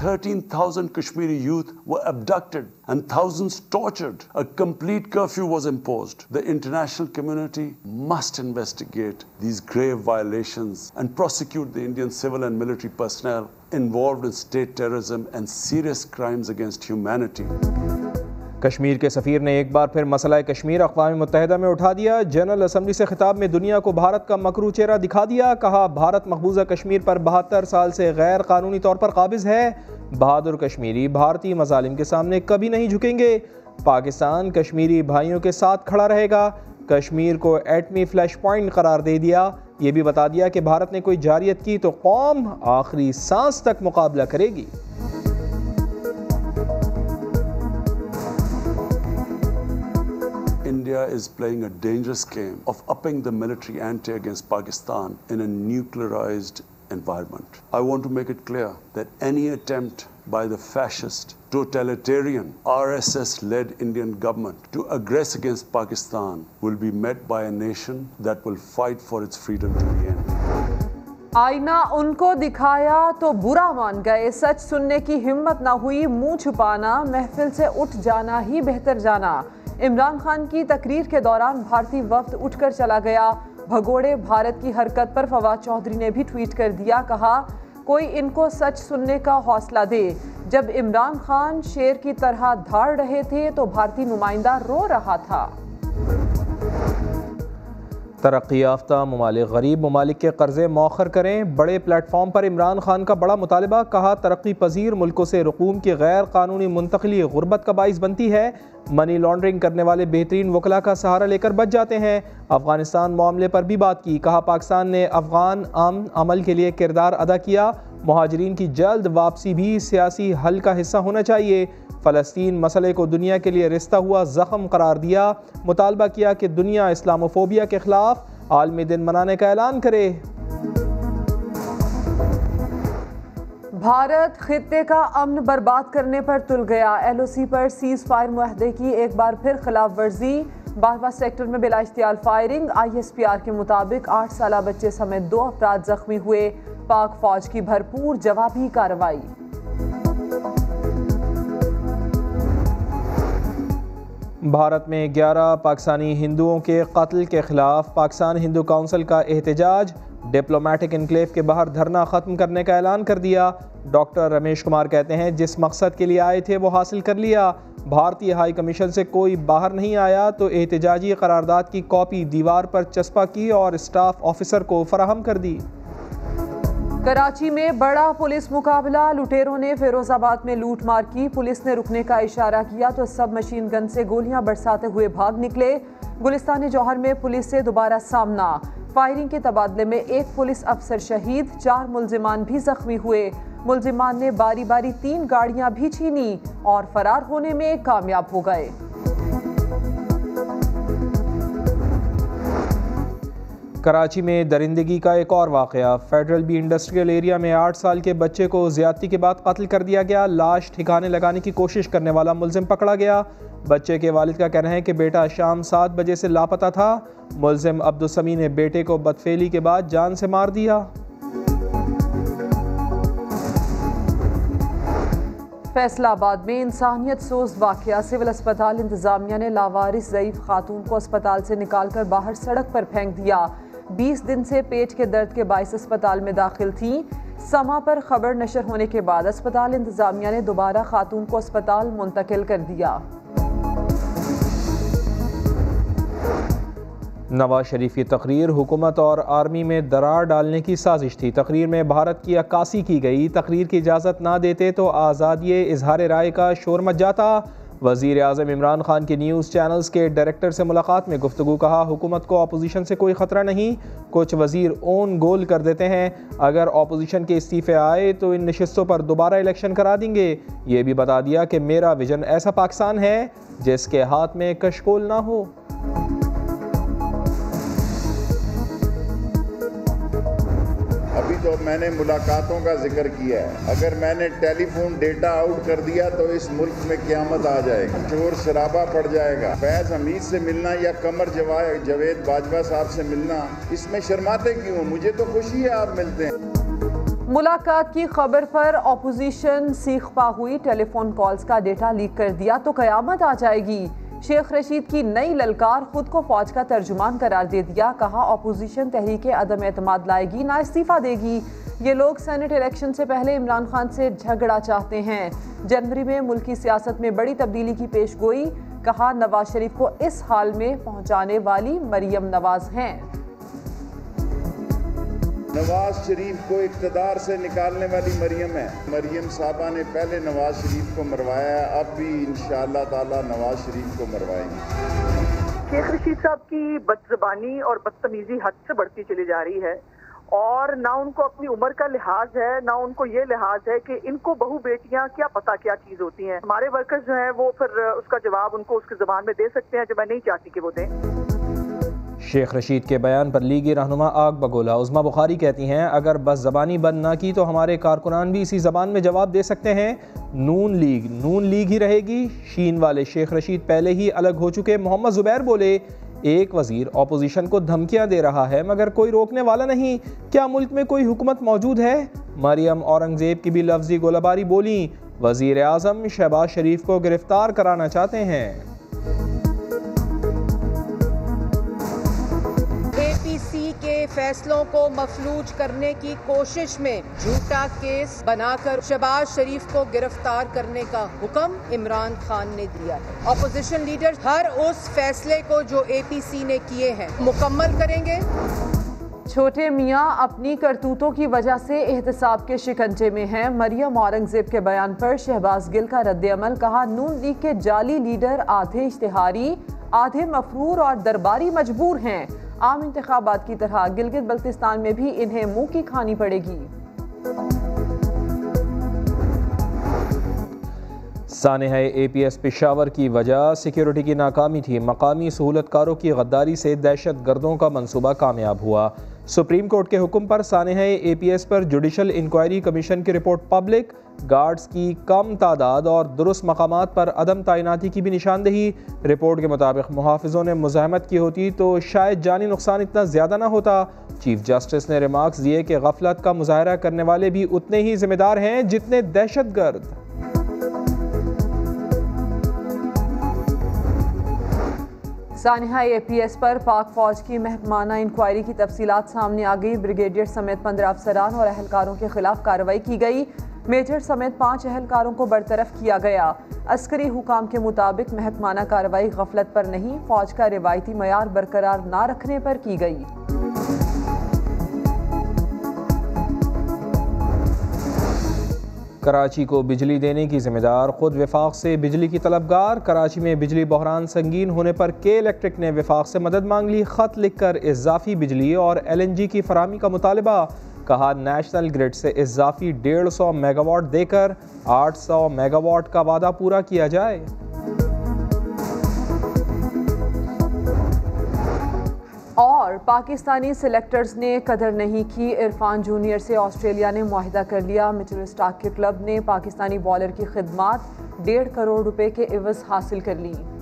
13,000 Kashmiri youth were abducted and thousands tortured. A complete curfew was imposed. The international community must investigate these grave violations and prosecute the Indian civil and military personnel involved in state terrorism and serious crimes against humanity. Kashmir के सफ़ीर ने एक बार फिर मसला कश्मीर अक़वाम मुत्तहदा में उठा दिया। General assembly से ख़िताब में दुनिया को भारत का मकरू चेहरा दिखा दिया। कहा, भारत मकबूजा कश्मीर पर 72 साल से गैर कानूनी तौर पर काबिज़ है। बहादुर कश्मीरी भारतीय मजालिम के सामने कभी नहीं झुकेंगे। पाकिस्तान कश्मीरी भाइयों के साथ खड़ा रहेगा। कश्मीर को एटमी फ्लैश पॉइंट करार दे दिया। ये भी बता दिया कि भारत ने कोई जारियत की तो कौम आखिरी सांस तक मुकाबला करेगी। India is playing a dangerous game of upping the military ante against Pakistan in a nuclearized environment. I want to make it clear that any attempt by the fascist, totalitarian, RSS-led Indian government to aggress against Pakistan will be met by a nation that will fight for its freedom to the end. आईना उनको दिखाया तो बुरा मान गए, सच सुनने की हिम्मत ना हुई, मुंह छुपाना, महफिल से उठ जाना ही बेहतर जाना। इमरान खान की तकरीर के दौरान भारतीय वफ्द उठकर चला गया। भगोड़े भारत की हरकत पर फवाद चौधरी ने भी ट्वीट कर दिया। कहा, कोई इनको सच सुनने का हौसला दे। जब इमरान खान शेर की तरह धाड़ रहे थे तो भारतीय नुमाइंदा रो रहा था। तरक्की याफ्ता ममालिक गरीब ममालिक के कर्जे मौखर करें, बड़े प्लेटफॉर्म पर इमरान खान का बड़ा मुतालबा। कहा, तरक्की पजीर मुल्कों से रकूम की गैर कानूनी मुंतकली गुर्बत का बाइस बनती है। मनी लॉन्ड्रिंग करने वाले बेहतरीन वकला का सहारा लेकर बच जाते हैं। अफगानिस्तान मामले पर भी बात की। कहा, पाकिस्तान ने अफगान अमन अमल के लिए किरदार अदा किया। महाजरीन की जल्द वापसी भी सियासी हल का हिस्सा होना चाहिए। फ़लस्तीन मसले को दुनिया के लिए रिश्ता हुआ ज़ख़म करार दिया। मुतालबा किया कि दुनिया इस्लामोफोबिया के ख़िलाफ़ आलमी दिन मनाने का ऐलान करे। भारत ख़ित्ते का अमन बर्बाद करने पर तुल गया। LOC पर सीज़ फायर मुआहदे की एक बार फिर खिलाफ वर्जी। 12वां सेक्टर में बिला इश्तियाल फायरिंग। ISPR के मुताबिक 8 साला बच्चे समेत 2 अफराद जख्मी हुए। पाक फौज की भरपूर जवाबी कार्रवाई। भारत में 11 पाकिस्तानी हिंदुओं के कत्ल के खिलाफ पाकिस्तान हिंदू काउंसिल का एहतजाज। डिप्लोमेटिक इनक्लेव के बाहर धरना ख़त्म करने का ऐलान कर दिया। डॉक्टर रमेश कुमार कहते हैं, जिस मकसद के लिए आए थे वो हासिल कर लिया। भारतीय हाई कमीशन से कोई बाहर नहीं आया तो एहतजाजी करारदाद की कॉपी दीवार पर चस्पा की और स्टाफ ऑफिसर को फराहम कर दी। कराची में बड़ा पुलिस मुकाबला। लुटेरों ने फिरोजाबाद में लूट मार की। पुलिस ने रुकने का इशारा किया तो सब मशीन गन से गोलियां बरसाते हुए भाग निकले। गुलिस्तान जौहर में पुलिस से दोबारा सामना। फायरिंग के तबादले में 1 पुलिस अफसर शहीद, 4 मुलजिमान भी जख्मी हुए। मुलजिमान ने बारी बारी 3 गाड़ियां भी छीनी और फरार होने में कामयाब हो गए। कराची में दरिंदगी का एक और वाक़या। फेडरल बी इंडस्ट्रियल एरिया में 8 साल के बच्चे को ज़्यादती के बाद कत्ल कर दिया गया। लाश ठिकाने लगाने की कोशिश करने वाला मुलजिम पकड़ा गया। बच्चे के वालिद का कहना है कि बेटा शाम 7 बजे से लापता था। मुलजिम अब्दुल समी ने बेटे को बदफेली के बाद जान से मार दिया। फैसलाबाद में इंसानियत सोज वाक़या। सिविल अस्पताल इंतज़ामिया ने लावारिस ज़ईफ़ खातून को अस्पताल से निकालकर बाहर सड़क पर फेंक दिया। 20 दिन से पेट के दर्द के बायस अस्पताल में दाखिल थी। समा पर खबर नशर होने के बाद अस्पताल इंतज़ामिया ने दोबारा खातून को अस्पताल मुंतकिल कर दिया। नवाज शरीफ की तकरीर हुकूमत और आर्मी में दरार डालने की साजिश थी। तकरीर में भारत की अक्कासी की गई। तकरीर की इजाज़त ना देते तो आज़ादी इजहार राय का शोर मच जाता। वज़ीर आज़म इमरान खान की न्यूज़ चैनल्स के डायरेक्टर से मुलाकात में गुफ्तगू। कहा, हुकूमत को अपोजिशन से कोई ख़तरा नहीं, कुछ वज़ीर ओन गोल कर देते हैं। अगर अपोजिशन के इस्तीफ़े आए तो इन नशस्तों पर दोबारा इलेक्शन करा देंगे। ये भी बता दिया कि मेरा विजन ऐसा पाकिस्तान है जिसके हाथ में कशकोल ना हो। अभी तो मैंने मुलाकातों का जिक्र किया है। अगर मैंने टेलीफोन डेटा आउट कर दिया तो इस मुल्क में क़यामत आ जाएगी, शोर शराबा पड़ जाएगा। फैज़ हमीद से मिलना या कमर जावेद बाजवा साहब से मिलना, इसमें शर्माते क्यों? मुझे तो खुशी है आप मिलते हैं। मुलाकात की खबर पर ऑपोजिशन सीखपा हुई, टेलीफोन कॉल्स का डेटा लीक कर दिया तो कयामत आ जाएगी। शेख रशीद की नई ललकार, खुद को फौज का तर्जुमान करार दे दिया। कहा ऑपोजिशन तहरीक अदम एतमाद लाएगी, ना इस्तीफ़ा देगी। ये लोग सेनेट इलेक्शन से पहले इमरान खान से झगड़ा चाहते हैं। जनवरी में मुल्की सियासत में बड़ी तब्दीली की पेशगोई। कहा नवाज शरीफ को इस हाल में पहुंचाने वाली मरियम नवाज हैं। नवाज शरीफ को इक़्तिदार से निकालने वाली मरियम है। मरियम साहबा ने पहले नवाज शरीफ को मरवाया, अब भी इंशाअल्लाह ताला नवाज शरीफ को मरवाएंगे। शेख रशीद साहब की बदज़बानी और बदतमीजी हद से बढ़ती चली जा रही है और ना उनको अपनी उम्र का लिहाज है, ना उनको ये लिहाज है कि इनको बहू बेटियां क्या पता क्या चीज़ होती हैं। हमारे वर्कर्स जो हैं वो फिर उसका जवाब उनको उसकी ज़बान में दे सकते हैं जो मैं नहीं चाहती कि वो दें। शेख रशीद के बयान पर लीगी रहनुमा आग बगोला। उस्मान बुखारी कहती हैं अगर बस ज़बानी बंद ना की तो हमारे कारकुनान भी इसी ज़बान में जवाब दे सकते हैं। नून लीग ही रहेगी। शीन वाले शेख रशीद पहले ही अलग हो चुके। मोहम्मद ज़ुबैर बोले एक वज़ीर ऑपोजिशन को धमकियां दे रहा है मगर कोई रोकने वाला नहीं। क्या मुल्क में कोई हुकूमत मौजूद है? मरियम औरंगज़ेब की भी लफ्ज़ी गोलाबारी बोली, वज़ीर आज़म शहबाज शरीफ को गिरफ्तार कराना चाहते हैं। एपीसी के फैसलों को मफलूज करने की कोशिश में झूठा केस बनाकर शहबाज शरीफ को गिरफ्तार करने का हुक्म इमरान खान ने दिया है। ऑपोजिशन लीडर हर उस फैसले को जो एपीसी ने किए हैं मुकम्मल करेंगे। छोटे मियाँ अपनी करतूतों की वजह से एहतसाब के शिकंजे में हैं। मरियम औरंगज़ेब के बयान पर शहबाज गिल का रद्दअमल। कहा नून लीग के जाली लीडर आधे इश्तिहारी, आधे मफरूर और दरबारी मजबूर हैं। आम इंतखाबात की तरह गिलगित बल्तिस्तान में भी इन्हें मुंह की खानी पड़ेगी। सानहा एपीएस पेशावर की वजह सिक्योरिटी की नाकामी थी, मकामी सहूलतकारों की गद्दारी से दहशत गर्दों का मंसूबा कामयाब हुआ। सुप्रीम कोर्ट के हुक्म पर सानहा एपीएस पर जुडिशल इंक्वायरी कमीशन की रिपोर्ट पब्लिक। गार्ड्स की कम तादाद और दुरुस्त मकामात पर अदम तैनाती की भी निशानदेही। रिपोर्ट के मुताबिक मुहाफ़िज़ों ने मुज़ाहमत की होती तो शायद जानी नुकसान इतना ज़्यादा ना होता। चीफ जस्टिस ने रिमार्क्स दिए कि गफलत का मुज़ाहरा करने वाले भी उतने ही जिम्मेदार हैं जितने दहशतगर्द। सानहा एपीएस पर पाक फौज की महकमाना इंक्वायरी की तफसीलात सामने आ गई। ब्रिगेडियर समेत 15 अफसरान और अहलकारों के खिलाफ कार्रवाई की गई। मेजर समेत 5 अहलकारों को बरतरफ किया गया। अस्करी हुकाम के मुताबिक महकमाना कार्रवाई गफलत पर नहीं, फौज का रिवायती मयार बरकरार ना रखने पर की गई। कराची को बिजली देने की जिम्मेदार खुद विफाक से बिजली की तलबगार। कराची में बिजली बहरान संगीन होने पर के इलेक्ट्रिक ने विफाक से मदद मांग ली। ख़त लिखकर इजाफी बिजली और LNG की फराहमी का मुतालबा। कहा नेशनल ग्रिड से इजाफी 150 मेगावाट देकर 800 मेगावाट का वादा पूरा किया जाए। और पाकिस्तानी सिलेक्टर्स ने कदर नहीं की। इरफान जूनियर से ऑस्ट्रेलिया ने मुआहिदा कर लिया। मिचेल स्टार्क के क्लब ने पाकिस्तानी बॉलर की खिदमात 1.5 करोड़ रुपए के एवज हासिल कर ली।